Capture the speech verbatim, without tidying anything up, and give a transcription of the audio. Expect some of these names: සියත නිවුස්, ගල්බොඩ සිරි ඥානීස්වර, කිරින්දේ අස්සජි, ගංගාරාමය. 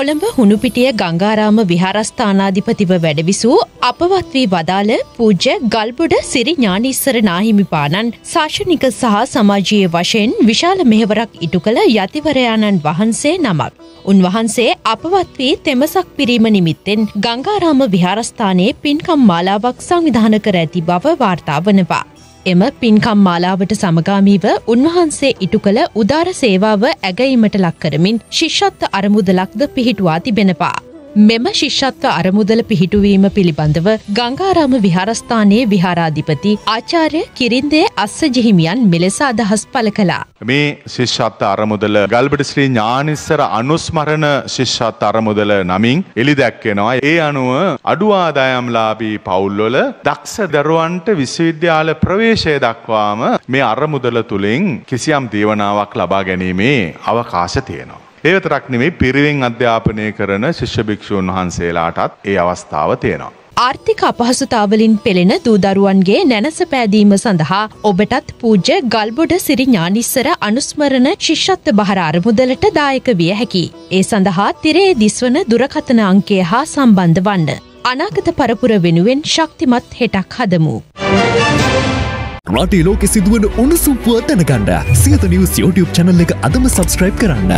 කොළඹ හුණුපිටිය ගංගාරාම විහාරස්ථානාධිපතිව වැඩවිසූ අපවත් වී වදාළ පූජ්‍ය ගල්බොඩ සිරි ඥානීස්වර නාහිමිපාණන් ශාසනික සහ සමාජීය වශයෙන් විශාල මෙහෙවරක් ඉටු කළ යතිවරයාණන් වහන්සේ නමක්. උන්වහන්සේ අපවත් වී තෙමසක් පිරීම නිමිත්තෙන් ගංගාරාම විහාරස්ථානයේ පින්කම් මාලාවක් සංවිධානය කර ඇති බව වාර්තා වනවා. එම පින්කම් මාලාවට සමගාමීව උන්වහන්සේ ඉටු කළ උදාර සේවාව ඇගීමට ලක් කරමින් ශිෂ්‍යත්ව අරමුදලක්ද පිහිටුවා තිබෙනවා. මෙම ශිෂ්‍යත්ව අරමුදල පිහිටුවීම පිළිබඳව ගංගාරාම විහාරස්ථානයේ විහාරාධිපති ආචාර්ය කිරින්දේ අස්සජි හිමියන් මෙලෙස අදහස් පළ කළා. මේ ශිෂ්‍යත්ව අරමුදල ගල්බඩ ශ්‍රී ඥානීස්වර අනුස්මරණ ශිෂ්‍යත්ව අරමුදල නමින් එළිදැක් වෙනවා. ඒ අනුව අඩු ආදායම්ලාභී පවුල්වල දක්ෂ දරුවන්ට විශ්වවිද්‍යාල ප්‍රවේශය දක්වාම මේ අරමුදල තුලින් කිසියම් දේවනාවක් ලබා ගැනීමේ අවකාශ තියෙනවා. ඒ විතරක් නෙමෙයි පිරිවෙන් අධ්‍යාපනය කරන ශිෂ්‍ය භික්ෂූන් වහන්සේලාටත් ඒ අවස්ථාව තියෙනවා. ආර්ථික අපහසුතාවලින් පෙළෙන දූ දරුවන්ගේ නැනසපෑදීම සඳහා ඔබටත් පූජ්‍ය ගල්බොඩ සිරි ඥානීස්වර අනුස්මරණ ශිෂ්‍යත්ව බහර අරමුදලට දායක විය හැකියි. ඒ සඳහා තිරේ දිස්වන දුරකථන අංකය හා සම්බන්ධ වන්න. අනාගත පරපුර වෙනුවෙන් ශක්තිමත් හෙටක් හදමු. රටේ ලෝකෙ සිදුවන උණුසුම් පුවත් දැනගන්න සියත නිවුස් YouTube channel එක අදම subscribe කරන්න.